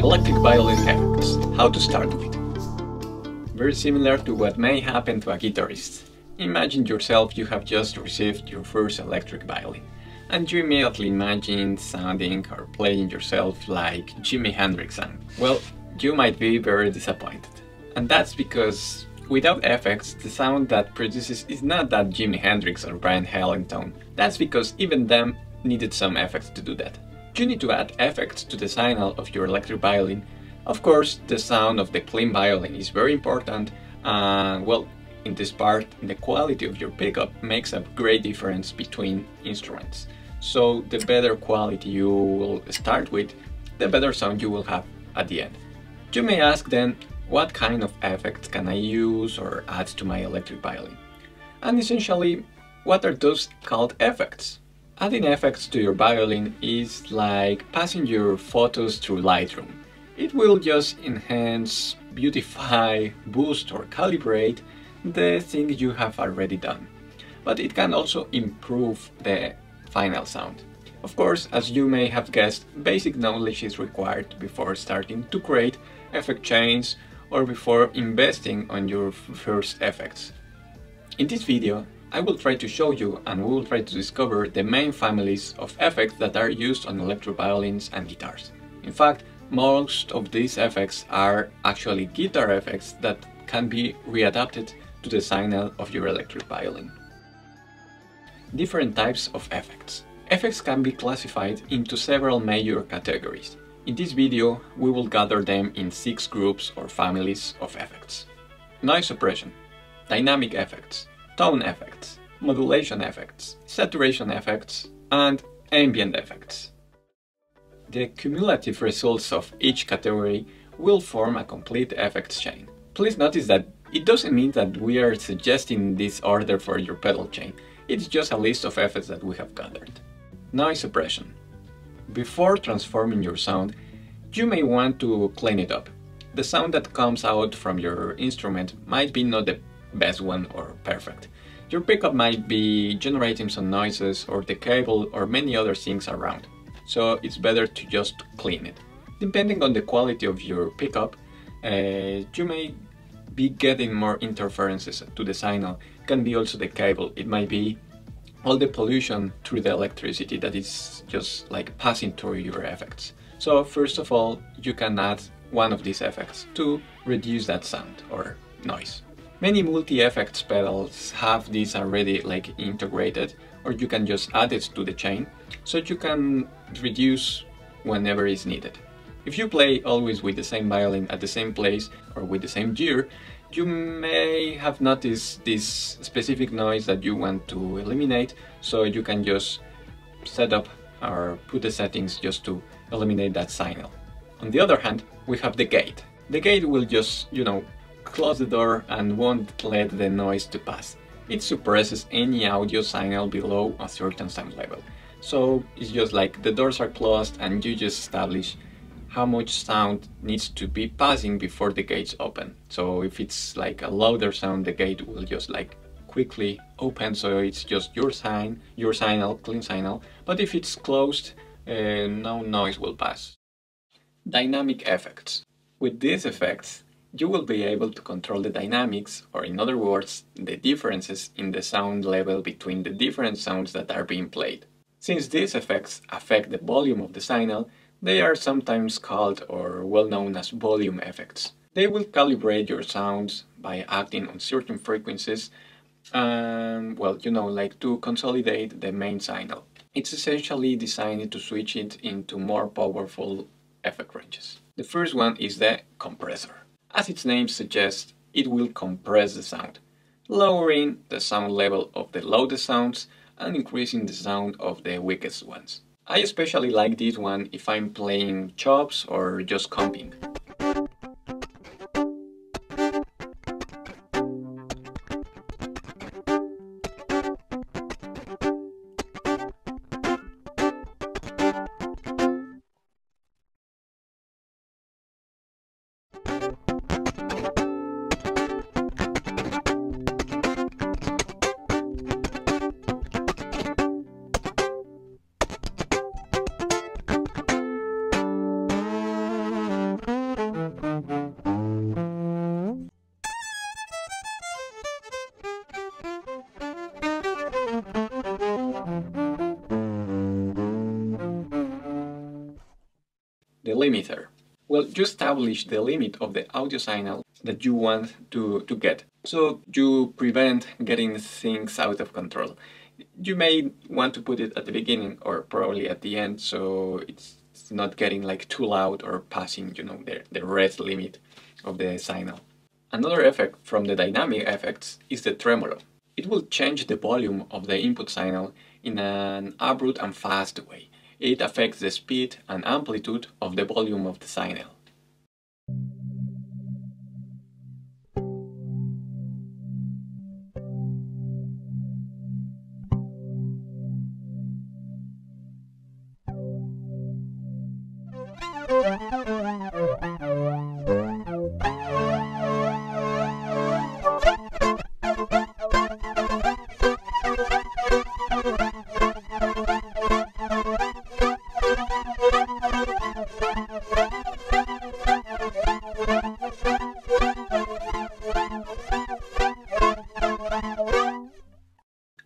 Electric violin effects, how to start with. Very similar to what may happen to a guitarist. Imagine yourself you have just received your first electric violin, and you immediately imagine sounding or playing yourself like Jimi Hendrix sang. Well, you might be very disappointed. And that's because without effects, the sound that produces is not that Jimi Hendrix or Brian Helgeland tone. That's because even them needed some effects to do that. You need to add effects to the signal of your electric violin. Of course, the sound of the clean violin is very important, and well, in this part, the quality of your pickup makes a great difference between instruments. So the better quality you will start with, the better sound you will have at the end. You may ask then, what kind of effects can I use or add to my electric violin? And essentially, what are those called effects? Adding effects to your violin is like passing your photos through Lightroom. It will just enhance, beautify, boost or calibrate the thing you have already done. But it can also improve the final sound. Of course, as you may have guessed, basic knowledge is required before starting to create effect chains or before investing on your first effects. In this video, I will try to show you and we will try to discover the main families of effects that are used on electric violins and guitars. In fact, most of these effects are actually guitar effects that can be readapted to the signal of your electric violin. Different types of effects. Effects can be classified into several major categories. In this video, we will gather them in 6 groups or families of effects. Noise suppression, dynamic effects, tone effects, modulation effects, saturation effects, and ambient effects. The cumulative results of each category will form a complete effects chain. Please notice that it doesn't mean that we are suggesting this order for your pedal chain. It's just a list of effects that we have gathered. Noise suppression. Before transforming your sound, you may want to clean it up. The sound that comes out from your instrument might be not the best one or perfect. Your pickup might be generating some noises or the cable or many other things around, so it's better to just clean it. Depending on the quality of your pickup, you may be getting more interferences to the signal. It can be also the cable, it might be all the pollution through the electricity that is just like passing through your effects. So first of all, you can add one of these effects to reduce that sound or noise. Many multi-effects pedals have these already like integrated, or you can just add it to the chain, so you can reduce whenever is needed. If you play always with the same violin at the same place or with the same gear, you may have noticed this specific noise that you want to eliminate, so you can just set up or put the settings just to eliminate that signal. On the other hand, we have the gate. The gate will just, close the door and won't let the noise to pass. It suppresses any audio signal below a certain sound level. So it's just like the doors are closed and you just establish how much sound needs to be passing before the gates open. So if it's like a louder sound, the gate will just like quickly open, so it's just your signal, clean signal. But if it's closed, no noise will pass. Dynamic effects. With these effects, you will be able to control the dynamics, or in other words, the differences in the sound level between the different sounds that are being played. Since these effects affect the volume of the signal, they are sometimes called or well known as volume effects. They will calibrate your sounds by acting on certain frequencies and, like to consolidate the main signal. It's essentially designed to switch it into more powerful effect ranges. The first one is the compressor. As its name suggests, it will compress the sound, lowering the sound level of the loudest sounds and increasing the sound of the weakest ones. I especially like this one if I'm playing chops or just comping. the limiter. Well, you establish the limit of the audio signal that you want to get, so you prevent getting things out of control. You may want to put it at the beginning or probably at the end, so it's not getting like too loud or passing, you know, the red limit of the signal. Another effect from the dynamic effects is the tremolo. It will change the volume of the input signal in an abrupt and fast way. It affects the speed and amplitude of the volume of the signal.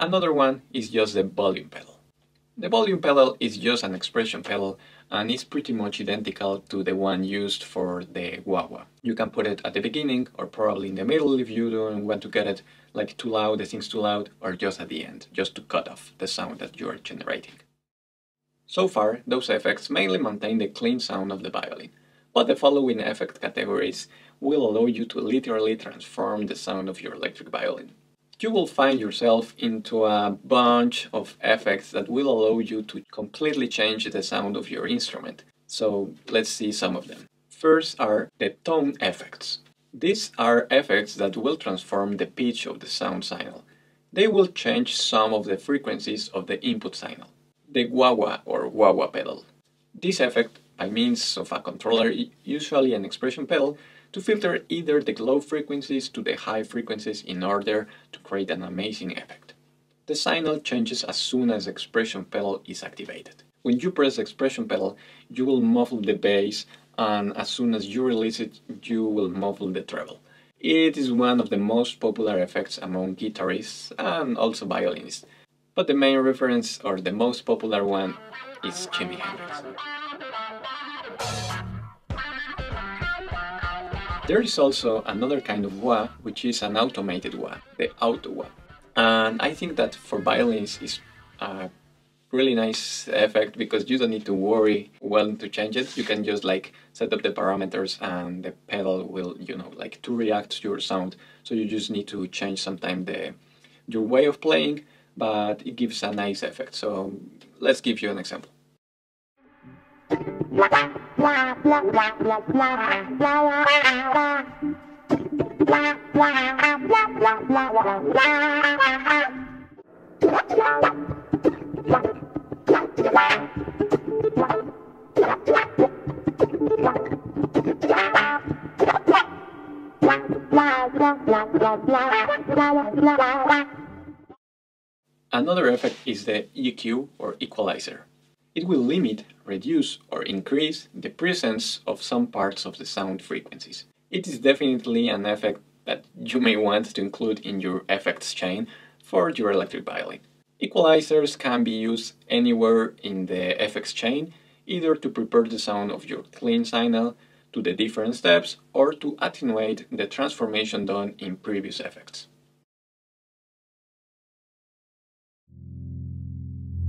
Another one is just the volume pedal. The volume pedal is just an expression pedal and is pretty much identical to the one used for the Wah-Wah. You can put it at the beginning or probably in the middle if you don't want to get it like too loud, the thing's too loud, or just at the end, just to cut off the sound that you are generating. So far, those effects mainly maintain the clean sound of the violin, but the following effect categories will allow you to literally transform the sound of your electric violin. You will find yourself into a bunch of effects that will allow you to completely change the sound of your instrument. So let's see some of them. First are the tone effects. These are effects that will transform the pitch of the sound signal. They will change some of the frequencies of the input signal. The Wah-Wah or Wah-Wah pedal. This effect, by means of a controller, usually an expression pedal, to filter either the low frequencies to the high frequencies in order to create an amazing effect. The signal changes as soon as the expression pedal is activated. When you press the expression pedal, you will muffle the bass, and as soon as you release it, you will muffle the treble. It is one of the most popular effects among guitarists and also violinists, but the main reference or the most popular one is Jimi Hendrix. There is also another kind of wah, which is an automated wah, the Auto Wah. And I think that for violins is a really nice effect because you don't need to worry when to change it. You can just like set up the parameters and the pedal will, you know, like to react to your sound. So you just need to change sometimes your way of playing, but it gives a nice effect. So let's give you an example. Another effect is the EQ or equalizer. It will limit, reduce, or increase the presence of some parts of the sound frequencies. It is definitely an effect that you may want to include in your effects chain for your electric violin. Equalizers can be used anywhere in the effects chain, either to prepare the sound of your clean signal to the different steps or to attenuate the transformation done in previous effects.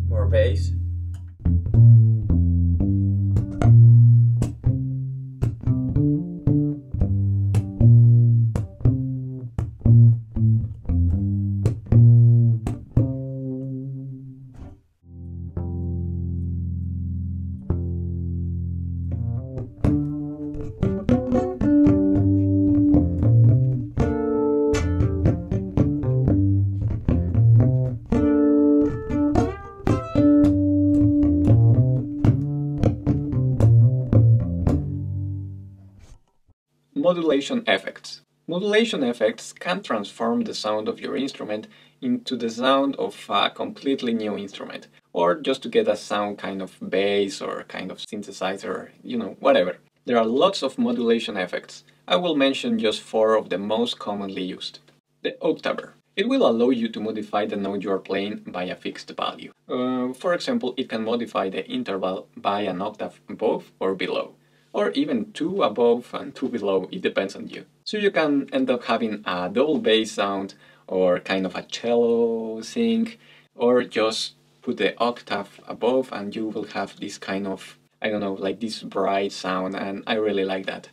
More bass. Modulation effects. Modulation effects can transform the sound of your instrument into the sound of a completely new instrument, or just to get a sound kind of bass or kind of synthesizer, you know, whatever. There are lots of modulation effects. I will mention just four of the most commonly used. The Octaver. It will allow you to modify the note you are playing by a fixed value. For example, it can modify the interval by an octave above or below. or even two above and two below, it depends on you. So you can end up having a double bass sound or kind of a cello thing, or just put the octave above and you will have this kind of, I don't know, like this bright sound, and I really like that.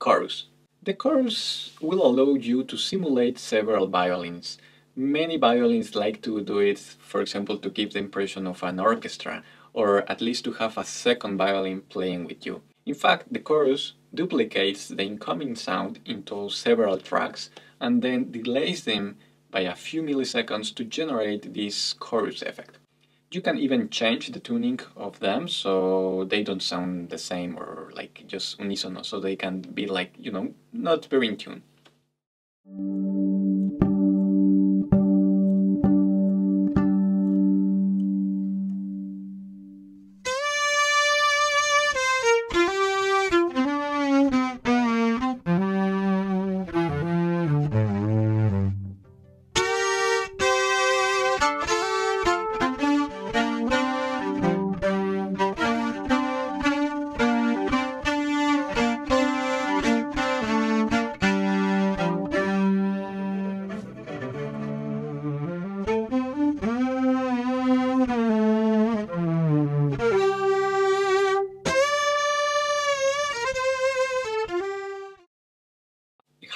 Chorus. The chorus will allow you to simulate several violins. Many violins like to do it, for example, to give the impression of an orchestra, or at least to have a second violin playing with you. In fact, the chorus duplicates the incoming sound into several tracks and then delays them by a few milliseconds to generate this chorus effect. You can even change the tuning of them so they don't sound the same or like just unisono, so they can be like, you know, not very in tune.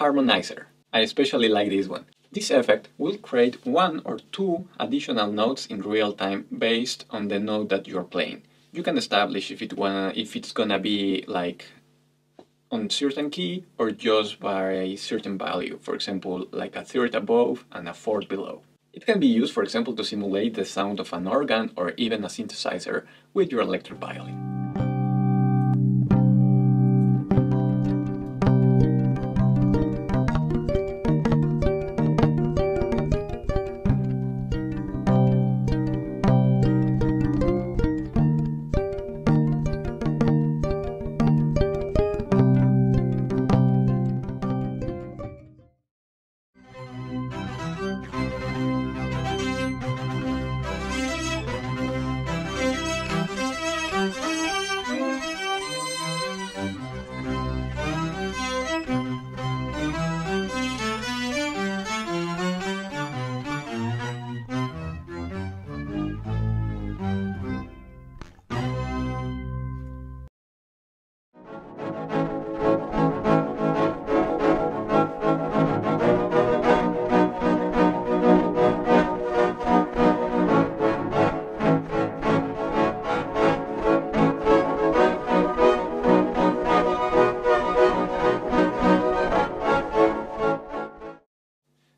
Harmonizer. I especially like this one. This effect will create one or two additional notes in real time based on the note that you're playing. You can establish if it's gonna be like on certain key or just by a certain value, for example like a third above and a fourth below. It can be used, for example, to simulate the sound of an organ or even a synthesizer with your electric violin.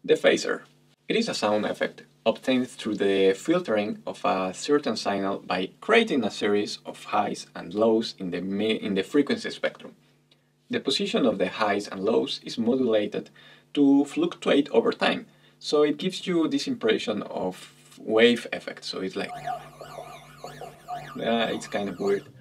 The phaser. It is a sound effect obtained through the filtering of a certain signal by creating a series of highs and lows in the frequency spectrum. The position of the highs and lows is modulated to fluctuate over time, so it gives you this impression of wave effect. So it's like, it's kind of weird.